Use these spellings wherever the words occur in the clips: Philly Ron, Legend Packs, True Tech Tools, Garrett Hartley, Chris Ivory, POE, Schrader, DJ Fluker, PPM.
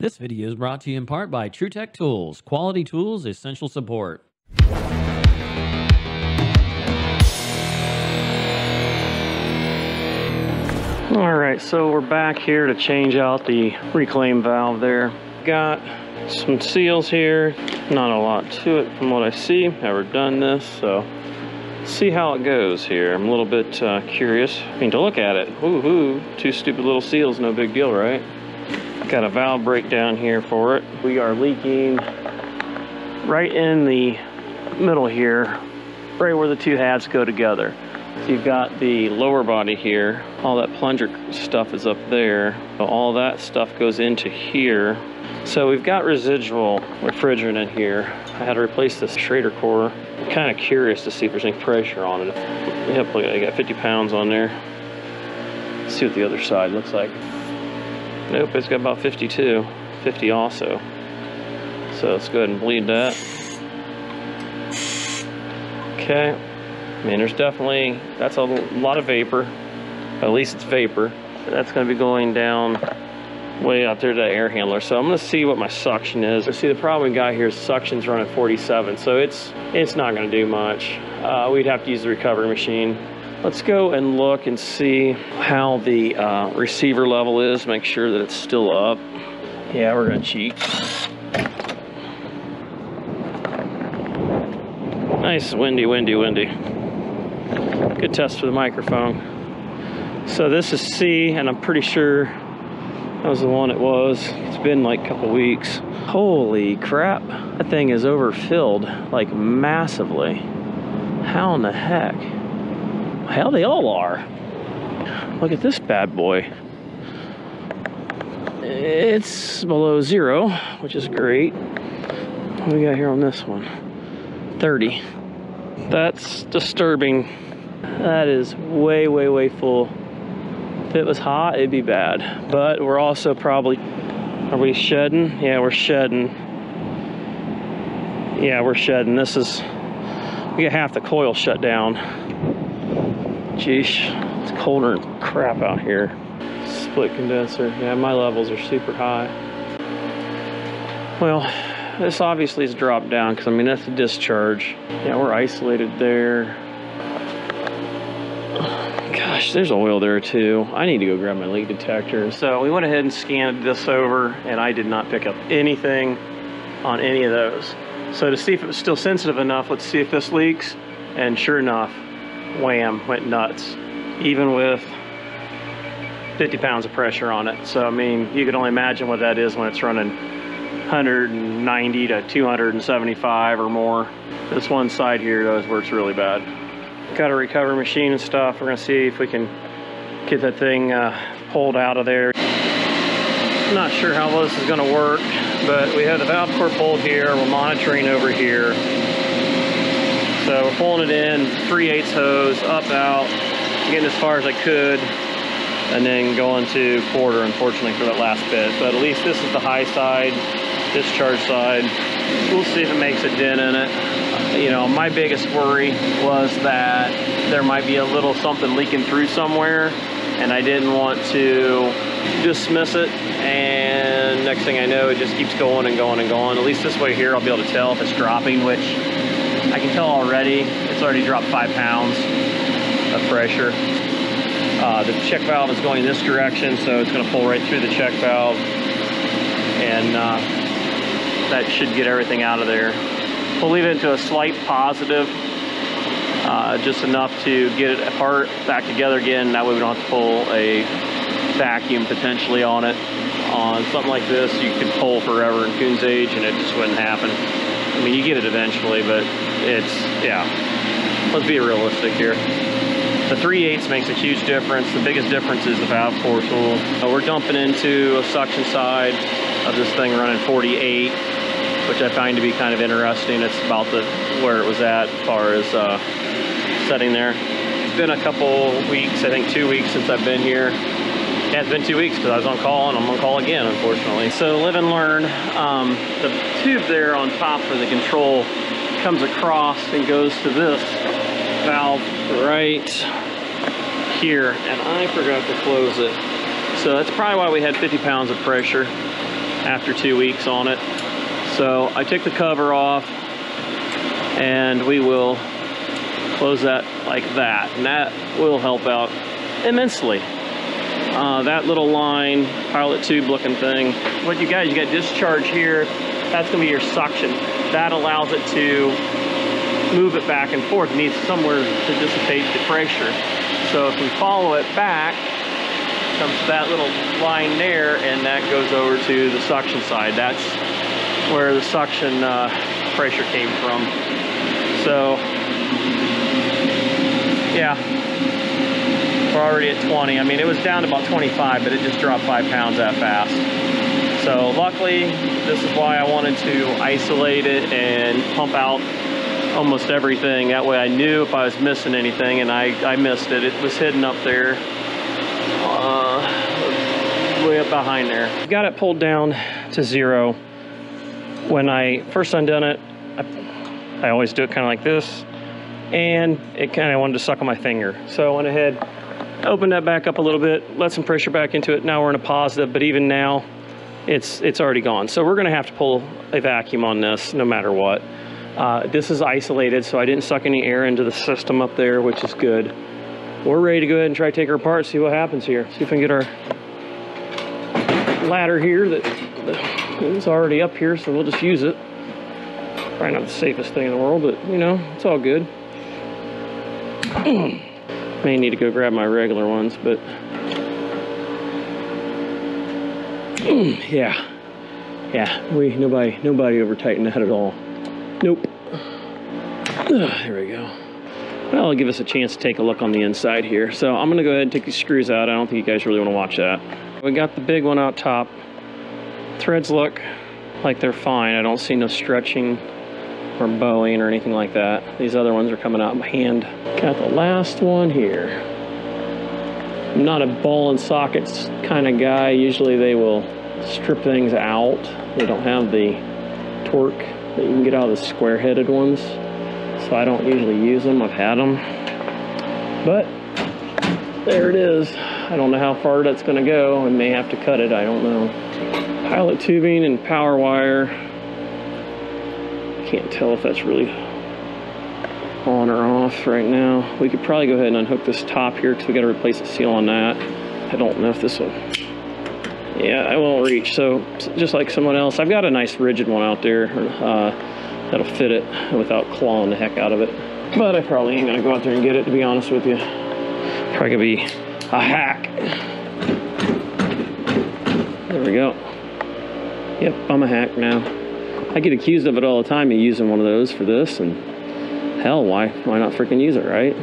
This video is brought to you in part by True Tech Tools, quality tools, essential support. All right, so we're back here to change out the reclaim valve there. Got some seals here, not a lot to it from what I see. Never done this, so see how it goes here. I'm a little bit curious. I mean, to look at it, woo-hoo, two stupid little seals, no big deal, right? Got a valve breakdown here for it. We are leaking right in the middle here, right where the two halves go together. So you've got the lower body here. All that plunger stuff is up there. All that stuff goes into here. So we've got residual refrigerant in here. I had to replace this Schrader core. I'm kind of curious to see if there's any pressure on it. Yep, look, I got 50 pounds on there. Let's see what the other side looks like. Nope, it's got about 52, 50 also. So let's go ahead and bleed that. Okay, I mean, there's definitely, that's a lot of vapor. At least it's vapor. That's gonna be going down way out there to that air handler. So I'm gonna see what my suction is. See, the problem we got here is suction's running 47, so it's not gonna do much. We'd have to use the recovery machine. Let's go and look and see how the receiver level is, make sure that it's still up. Yeah, we're gonna cheat. Nice, windy, windy, windy. Good test for the microphone. So this is C, and I'm pretty sure that was the one it was. It's been like a couple weeks. Holy crap, that thing is overfilled, like massively. How in the heck? Hell, they all are. Look at this bad boy. It's below zero, which is great. What do we got here on this one? 30. That's disturbing. That is way, way, way full. If it was hot, it'd be bad. But we're also probably, are we shedding? Yeah, we're shedding. Yeah, we're shedding. This is, we got half the coil shut down. Jeesh, it's colder than crap out here. Split condenser, yeah, my levels are super high. Well, this obviously has dropped down because I mean, that's a discharge. Yeah, we're isolated there. Gosh, there's oil there too. I need to go grab my leak detector. So we went ahead and scanned this over and I did not pick up anything on any of those. So to see if it was still sensitive enough, let's see if this leaks. And sure enough, wham, went nuts, even with 50 pounds of pressure on it. So I mean, you can only imagine what that is when it's running 190 to 275 or more. This one side here though is where it's really bad. Got a recovery machine and stuff. We're gonna see if we can get that thing pulled out of there. I'm not sure how well this is gonna work, but we have the valve core pulled here. We're monitoring over here. So we're pulling it in, 3/8 hose, up, out, getting as far as I could, and then going to quarter, unfortunately, for that last bit. But at least this is the high side, discharge side. We'll see if it makes a dent in it. You know, my biggest worry was that there might be a little something leaking through somewhere, and I didn't want to dismiss it. And next thing I know, it just keeps going and going and going. At least this way here, I'll be able to tell if it's dropping, which I can tell already. It's already dropped 5 pounds of pressure. The check valve is going this direction, so it's going to pull right through the check valve, and that should get everything out of there. We'll leave it into a slight positive, just enough to get it apart, back together again. That way we don't have to pull a vacuum potentially on it. On something like this, you could pull forever in Coon's age and it just wouldn't happen. I mean, you get it eventually, but it's, yeah. Let's be realistic here. The 3/8 makes a huge difference. The biggest difference is the valve core tool. We're dumping into a suction side of this thing running 48, which I find to be kind of interesting. It's about the where it was at as far as setting there. It's been a couple weeks, I think 2 weeks since I've been here. Yeah, it's been 2 weeks because I was on call, and I'm on call again, unfortunately. So live and learn. The tube there on top for the control comes across and goes to this valve right here, and I forgot to close it. So that's probably why we had 50 pounds of pressure. after 2 weeks on it. So I took the cover off and we will close that like that, and that will help out immensely. That little line, pilot tube looking thing, what you got discharge here, that's gonna be your suction. That allows it to move it back and forth. It needs somewhere to dissipate the pressure. So if we follow it back, comes to that little line there, and that goes over to the suction side. That's where the suction pressure came from. So, yeah. We're already at 20. I mean, it was down to about 25, but it just dropped 5 pounds that fast. So luckily, this is why I wanted to isolate it and pump out almost everything. That way I knew if I was missing anything, and I missed it. It was hidden up there, way up behind there. I got it pulled down to zero. When I first undone it, I always do it kind of like this, and it kind of wanted to suck on my finger. So I went ahead, open that back up a little bit, let some pressure back into it. Now we're in a positive, but even now it's already gone. So we're gonna have to pull a vacuum on this no matter what. This is isolated, so I didn't suck any air into the system up there, which is good. We're ready to go ahead and try to take her apart, see what happens here. See if we can get our ladder here that is already up here, so we'll just use it. Probably not the safest thing in the world, but you know, it's all good. May need to go grab my regular ones, but yeah, nobody over tightened that at all. Nope. There we go. Well, it'll give us a chance to take a look on the inside here. So I'm gonna go ahead and take these screws out. I don't think you guys really want to watch that. We got the big one out top. Threads look like they're fine. I don't see no stretching or bowing or anything like that. These other ones are coming out by hand. Got the last one here. I'm not a ball and sockets kind of guy. Usually they will strip things out. They don't have the torque that you can get out of the square-headed ones, so I don't usually use them. I've had them, but there it is. I don't know how far that's gonna go. I may have to cut it, I don't know. Pilot tubing and power wire. Can't tell if that's really on or off right now. We could probably go ahead and unhook this top here because we got to replace the seal on that. I don't know if this will, yeah, it won't reach. So just like someone else, I've got a nice rigid one out there that'll fit it without clawing the heck out of it, but I probably ain't gonna go out there and get it, to be honest with you. Probably gonna be a hack. There we go. Yep, I'm a hack now. I get accused of it all the time, of using one of those for this, and hell, why not freaking use it, right?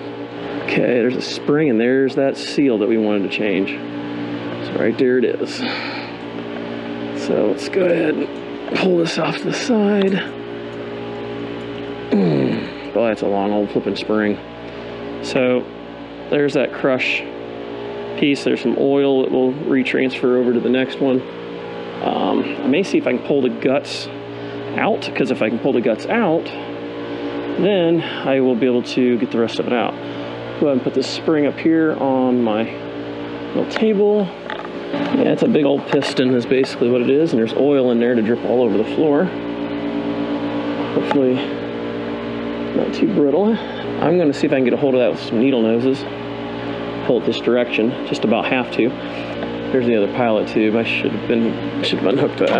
Okay, there's a spring, and there's that seal that we wanted to change. So right there it is. So let's go ahead and pull this off to the side. Boy, that's a long old flipping spring. So there's that crush piece. There's some oil that will retransfer over to the next one. I may see if I can pull the guts out, because if I can pull the guts out, then I will be able to get the rest of it out. Go ahead and put this spring up here on my little table. Yeah, it's a big old piston is basically what it is, and there's oil in there to drip all over the floor. Hopefully not too brittle. I'm gonna see if I can get a hold of that with some needle noses. Pull it this direction, just about have to. There's the other pilot tube. I should have unhooked that.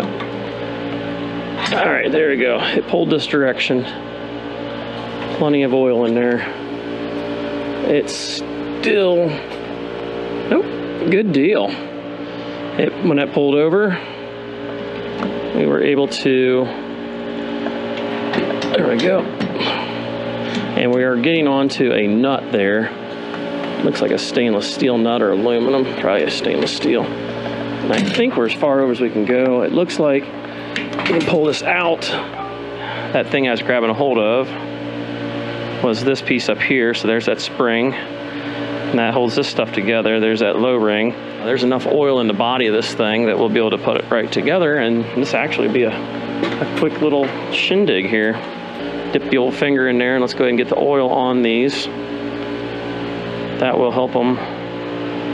All right, there we go. It pulled this direction. Plenty of oil in there. It's still, nope, good deal. When it pulled over, we were able to, there we go. And we are getting onto a nut there. Looks like a stainless steel nut or aluminum, probably a stainless steel. And I think we're as far over as we can go. It looks like I'm gonna pull this out. That thing I was grabbing a hold of was this piece up here. So there's that spring, and that holds this stuff together. There's that low ring. There's enough oil in the body of this thing that we'll be able to put it right together, and this actually be a quick little shindig here. Dip the old finger in there, and let's go ahead and get the oil on these. That will help them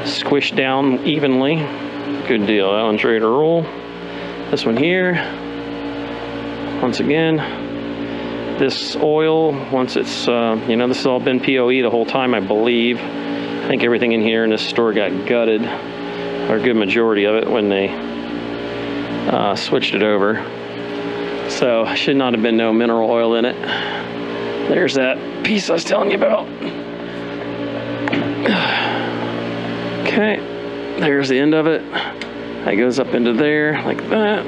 squish down evenly. Good deal. That one's ready to roll. This one here, once again, this oil, once it's, you know, this has all been POE the whole time, I believe. I think everything in here in this store got gutted, or a good majority of it, when they switched it over. So should not have been no mineral oil in it. There's that piece I was telling you about. Okay, there's the end of it. That goes up into there like that.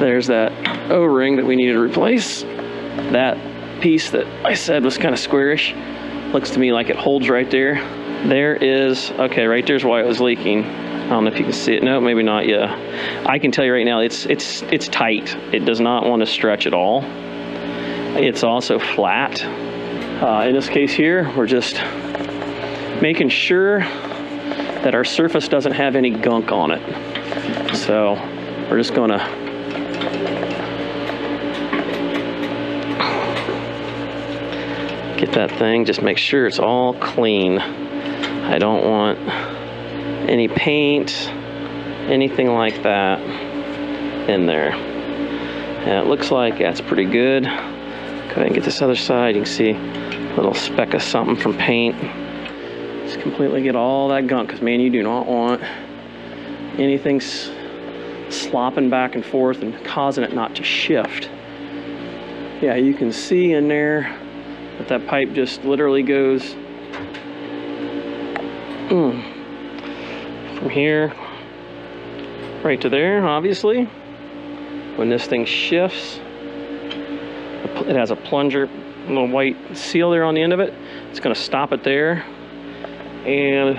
There's that O-ring that we needed to replace. That piece that I said was kind of squarish, looks to me like it holds right there. There is, okay, right there's why it was leaking. I don't know if you can see it. No, maybe not. Yeah, I can tell you right now, it's tight. It does not want to stretch at all. It's also flat. In this case here, we're just making sure that our surface doesn't have any gunk on it. So we're just gonna get that thing, just make sure it's all clean. I don't want any paint, anything like that in there. And it looks like that's pretty good. Go ahead and get this other side. You can see a little speck of something from paint. Just completely get all that gunk, because man, you do not want anything slopping back and forth and causing it not to shift. Yeah, you can see in there that that pipe just literally goes from here right to there. Obviously, when this thing shifts, it has a plunger, a little white seal there on the end of it. It's going to stop it there, and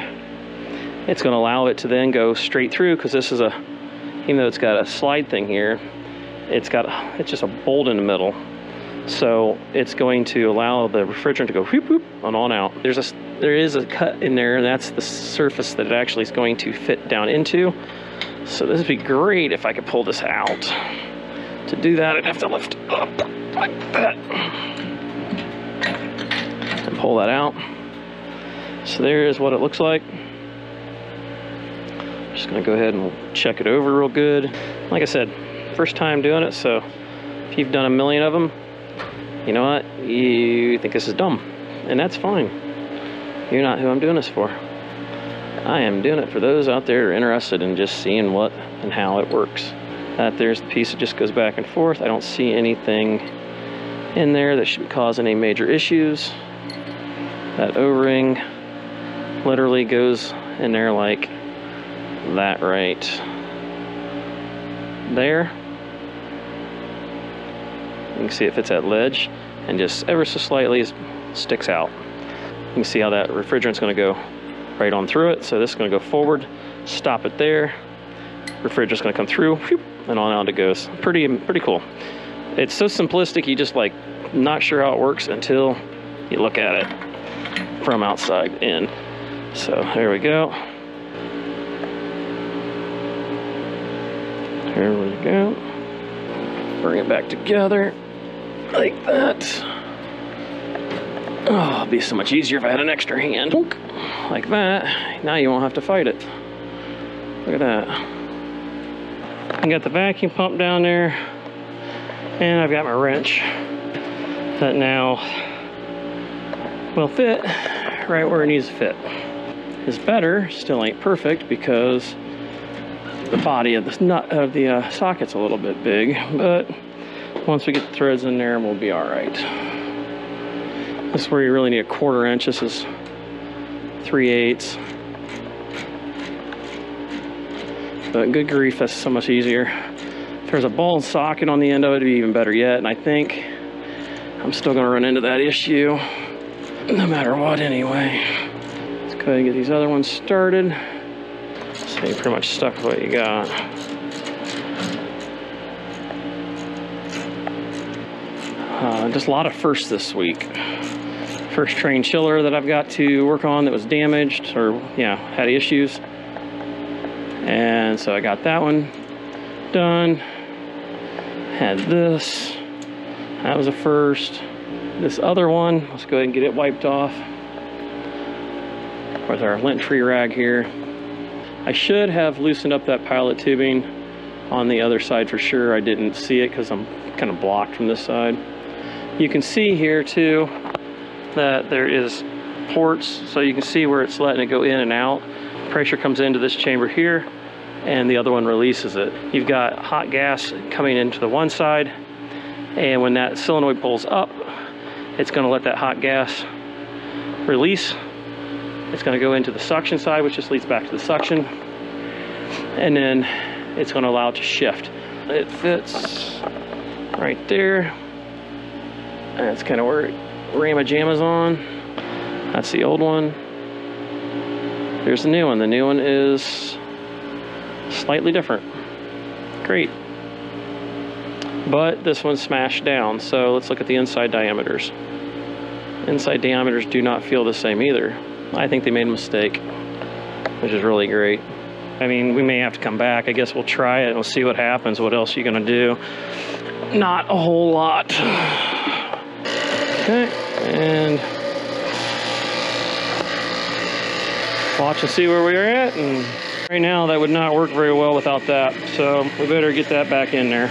it's going to allow it to then go straight through, because this is a, even though it's got a slide thing here, it's just a bolt in the middle. So it's going to allow the refrigerant to go whoop whoop and on out. There is a cut in there, and that's the surface that it actually is going to fit down into. So this would be great if I could pull this out. To do that, I'd have to lift up like that and pull that out. So there is what it looks like. I'm just gonna go ahead and check it over real good. Like I said, first time doing it, so if you've done a million of them, you know what, you think this is dumb, and that's fine. You're not who I'm doing this for. I am doing it for those out there who are interested in just seeing what and how it works. That there's the piece that just goes back and forth. I don't see anything in there that should be causing any major issues. That O-ring literally goes in there like that right there. You can see it fits that ledge and just ever so slightly sticks out. You can see how that refrigerant's going to go right on through it. So this is going to go forward, stop it there. Refrigerant's going to come through, and on out it goes. Pretty cool. It's so simplistic, you just like not sure how it works until you look at it from outside in. So there we go. Here we go. Bring it back together. Like that. Oh, it'd be so much easier if I had an extra hand. Like that. Now you won't have to fight it. Look at that. I got the vacuum pump down there, and I've got my wrench that now will fit right where it needs to fit. It's better. Still ain't perfect, because the body of the nut of the socket's a little bit big, but once we get the threads in there, we'll be all right. This is where you really need a 1/4 inch. This is 3/8. But good grief, that's so much easier. If there's a ball socket on the end of it, it'd be even better yet. And I think I'm still gonna run into that issue no matter what anyway. Let's go ahead and get these other ones started. So you're pretty much stuck with what you got. Just a lot of firsts this week. First train chiller that I've got to work on that was damaged, or yeah, had issues. And so I got that one done. Had this. That was a first. This other one, let's go ahead and get it wiped off with our lint-free rag here. I should have loosened up that pilot tubing on the other side for sure. I didn't see it because I'm kind of blocked from this side. You can see here too that there is ports, so you can see where it's letting it go in and out. Pressure comes into this chamber here and the other one releases it. You've got hot gas coming into the one side, and when that solenoid pulls up, it's going to let that hot gas release. It's going to go into the suction side, which just leads back to the suction, and then it's going to allow it to shift. It fits right there, and that's kind of where Rama Jama's on. That's the old one. Here's the new one. The new one is slightly different. Great. But this one's smashed down, so let's look at the inside diameters. Inside diameters do not feel the same either. I think they made a mistake, which is really great. I mean, we may have to come back. I guess we'll try it and we'll see what happens. What else are you gonna do? Not a whole lot. Okay, and watch and see where we're at. And right now that would not work very well without that, so we better get that back in there.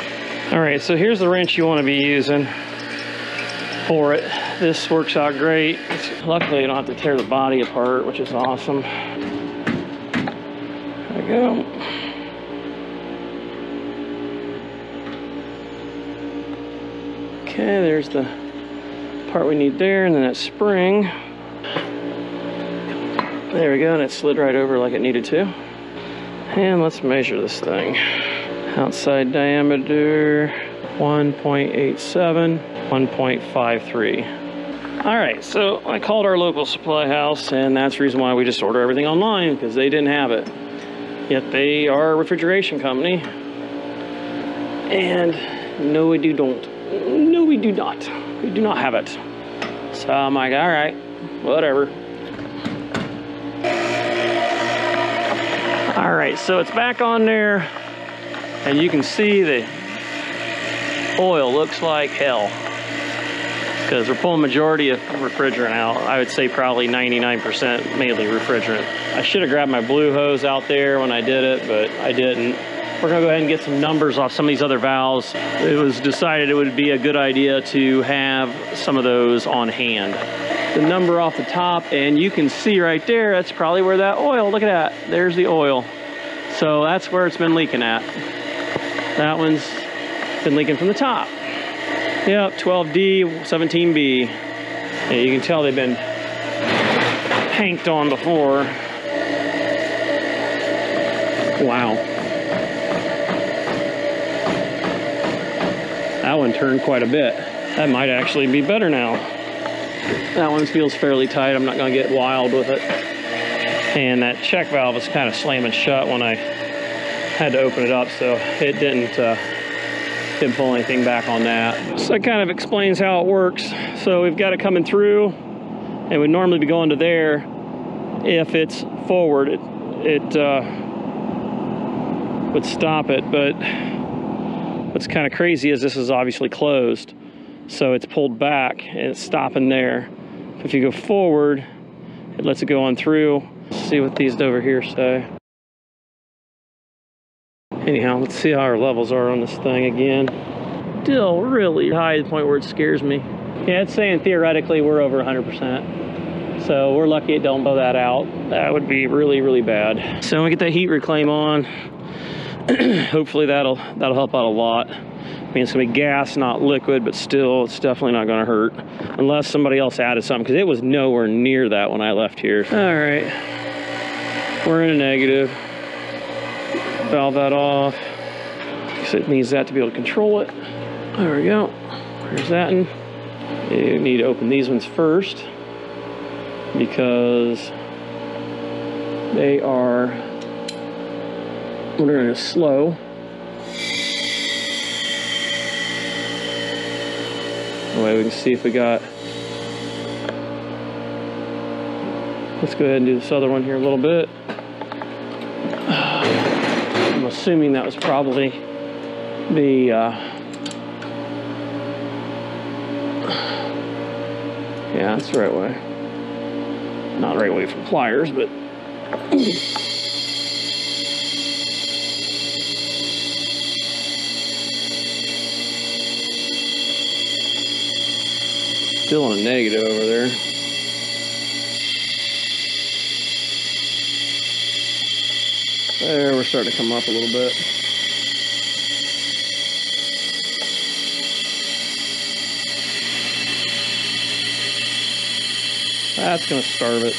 All right, so here's the wrench you want to be using for it. This works out great. Luckily you don't have to tear the body apart, which is awesome. There we go. Okay, there's the part we need there, and then that spring. There we go, and it slid right over like it needed to. And let's measure this thing. Outside diameter 1.87, 1.53. All right, so I called our local supply house, and that's the reason why we just order everything online, because they didn't have it. Yet they are a refrigeration company. And no, we do don't. No, we do not. We do not have it. So I'm like, all right, whatever. All right, so it's back on there, and you can see the oil looks like hell because we're pulling majority of refrigerant out. I would say probably 99% mainly refrigerant. I should have grabbed my blue hose out there when I did it, but I didn't. We're gonna go ahead and get some numbers off some of these other valves. It was decided it would be a good idea to have some of those on hand. The number off the top, and you can see right there, that's probably where that oil, look at that, there's the oil. So that's where it's been leaking at. That one's been leaking from the top. Yep, 12D, 17B. Yeah, you can tell they've been hanked on before. Wow. That one turned quite a bit. That might actually be better now. That one feels fairly tight. I'm not going to get wild with it. And that check valve was kind of slamming shut when I had to open it up, so it didn't pull anything back on that. So that kind of explains how it works. So we've got it coming through, and would normally be going to there. If it's forward, it would stop it. But what's kind of crazy is this is obviously closed. So it's pulled back and it's stopping there. If you go forward, it lets it go on through. Let's see what these over here say. Anyhow, let's see how our levels are on this thing again. Still really high to the point where it scares me. Yeah, it's saying theoretically we're over 100%. So we're lucky it don't blow that out. That would be really, really bad. So I'm gonna get that heat reclaim on. Hopefully that'll help out a lot. I mean, it's gonna be gas, not liquid, but still, it's definitely not gonna hurt. Unless somebody else added something, because it was nowhere near that when I left here. All right, we're in a negative. Valve that off, because it needs that to be able to control it. There we go, there's that one. You need to open these ones first, because they are, we're gonna slow. Way we can see if we got, let's go ahead and do this other one here a little bit. I'm assuming that was probably the yeah, that's the right way, not the right way for pliers, but still a negative over there. There, we're starting to come up a little bit. That's going to starve it.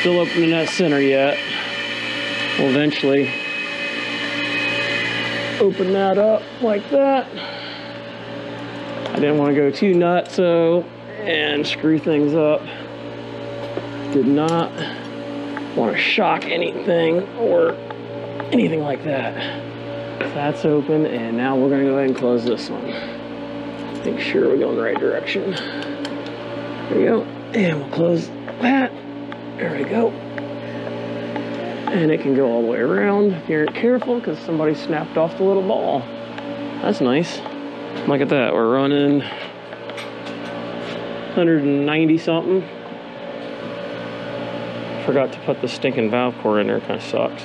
Still opening that center yet. We'll eventually open that up like that. I didn't want to go too nutso and screw things up. Did not want to shock anything or anything like that. So that's open, and now we're going to go ahead and close this one. Make sure we're going the right direction. There we go. And we'll close that. There we go. And it can go all the way around if you're careful, because somebody snapped off the little ball. That's nice. Look at that. We're running 190 something. Forgot to put the stinking valve core in there. Kind of sucks.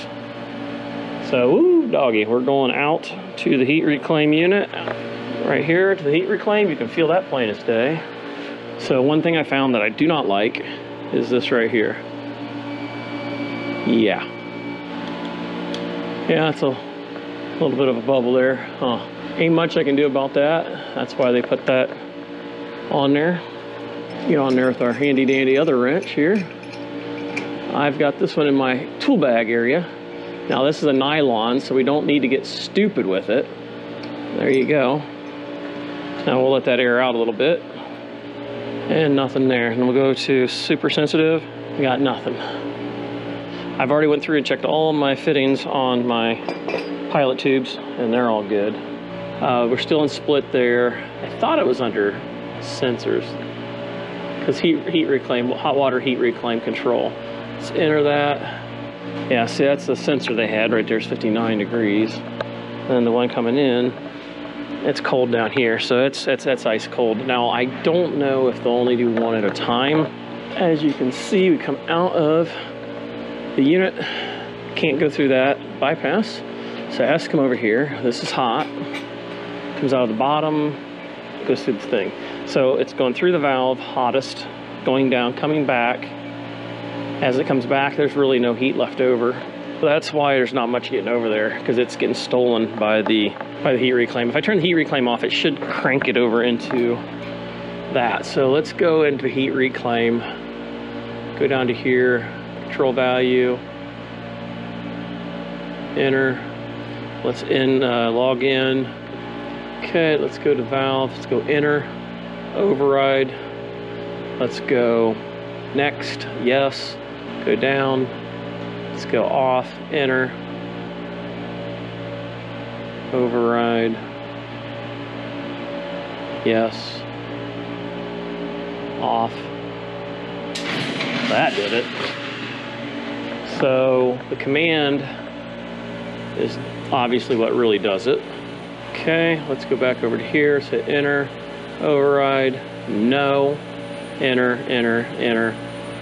So, woo, doggy. We're going out to the heat reclaim unit. Right here to the heat reclaim. You can feel that plain as day. So, one thing I found that I do not like is this right here. Yeah, that's a little bit of a bubble there. Ain't much I can do about that. That's why they put that on there. Get on there with our handy dandy other wrench here. I've got this one in my tool bag area. Now this is a nylon, so we don't need to get stupid with it. There you go. Now we'll let that air out a little bit. And nothing there. And we'll go to super sensitive. We got nothing. I've already went through and checked all my fittings on my pilot tubes, and they're all good. We're still in split there. I thought it was under sensors, because heat reclaim, hot water heat reclaim control. Let's enter that. Yeah, see, that's the sensor they had right there. It's 59 degrees. And the one coming in, it's cold down here, so it's ice cold. Now I don't know if they'll only do one at a time. As you can see, we come out of the unit, can't go through that bypass, so it has to come over here. This is hot, comes out of the bottom, goes through the thing. So it's going through the valve, hottest, going down, coming back. As it comes back, there's really no heat left over. That's why there's not much getting over there, because it's getting stolen by the heat reclaim. If I turn the heat reclaim off, it should crank it over into that. So let's go into heat reclaim, go down to here, control value, enter. Let's log in. Okay, let's go to valve, let's go enter, override, let's go next, yes, go down. Let's go off, enter, override, yes, off. That did it. So the command is obviously what really does it. Okay, let's go back over to here, say enter, override, no, enter, enter, enter.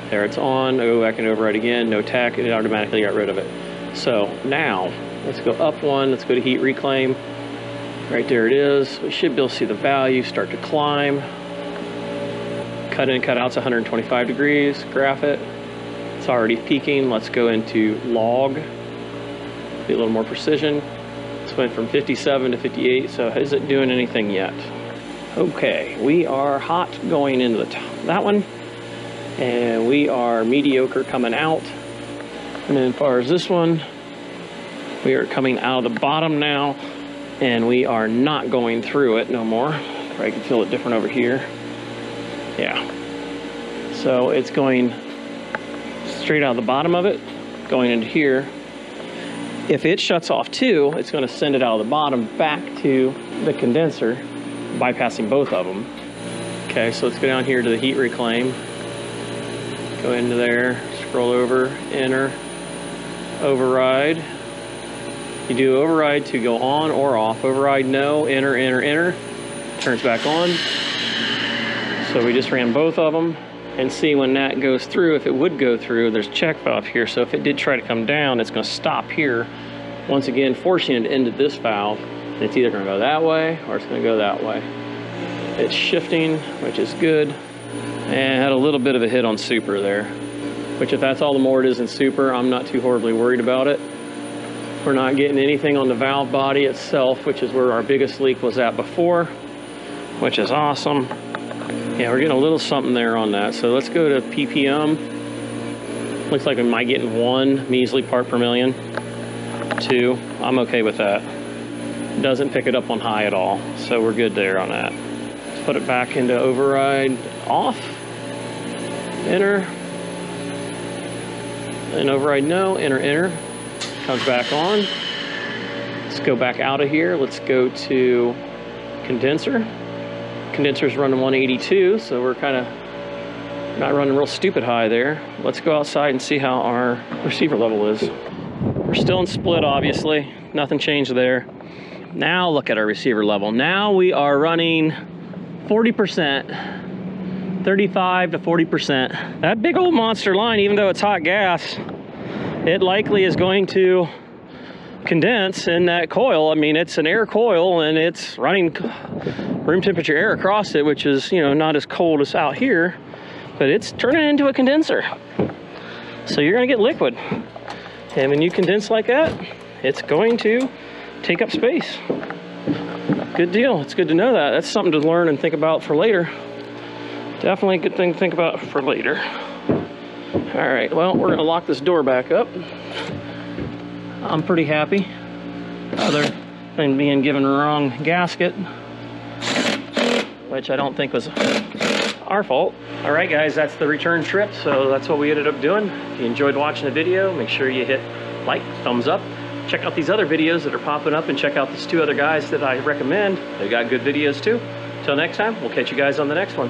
There, it's on. Go back and override again. No tack. It automatically got rid of it. So now let's go up one. Let's go to heat reclaim. Right there it is. We should be able to see the value start to climb. Cut in, cut out's 125 degrees. Graph it. It's already peaking. Let's go into log. Be a little more precision. This went from 57 to 58. So is it doing anything yet? Okay, we are hot going into the top. That one. And we are mediocre coming out. And then as far as this one, we are coming out of the bottom now, and we are not going through it no more. I can feel it different over here. Yeah. So it's going straight out of the bottom of it, going into here. If it shuts off too, it's going to send it out of the bottom back to the condenser, bypassing both of them. Okay, so let's go down here to the heat reclaim. Go into there, scroll over, enter, override. You do override to go on or off. Override, no, enter, enter, enter. Turns back on. So we just ran both of them. and see when that goes through, if it would go through, there's a check valve here. So if it did try to come down, it's going to stop here, once again forcing it into this valve. And it's either going to go that way or it's going to go that way. It's shifting, which is good, and had a little bit of a hit on super there, which if that's all the more it is in super, I'm not too horribly worried about it. We're not getting anything on the valve body itself, which is where our biggest leak was at before, which is awesome. Yeah, we're getting a little something there on that. So let's go to PPM. Looks like we might get one measly part per million. 2, I'm okay with that. Doesn't pick it up on high at all. So we're good there on that. Let's put it back into override off, enter, and override no, enter, enter. Comes back on. Let's go back out of here. Let's go to condenser. Condenser's running 182, so we're kind of not running real stupid high there. Let's go outside and see how our receiver level is. We're still in split, obviously. Nothing changed there. Now look at our receiver level. Now we are running 40%, 35 to 40%. That big old monster line, even though it's hot gas, it likely is going to condense in that coil. I mean, it's an air coil and it's running room temperature air across it, which is, you know, not as cold as out here, but it's turning into a condenser. So you're gonna get liquid. And when you condense like that, it's going to take up space. Good deal, it's good to know that. That's something to learn and think about for later. Definitely a good thing to think about for later. All right, well, we're gonna lock this door back up. I'm pretty happy, other than being given the wrong gasket, which I don't think was our fault. All right, guys, that's the return trip, so that's what we ended up doing. If you enjoyed watching the video, make sure you hit like, thumbs up. Check out these other videos that are popping up, and check out these 2 other guys that I recommend. They got good videos too. Till next time, we'll catch you guys on the next one.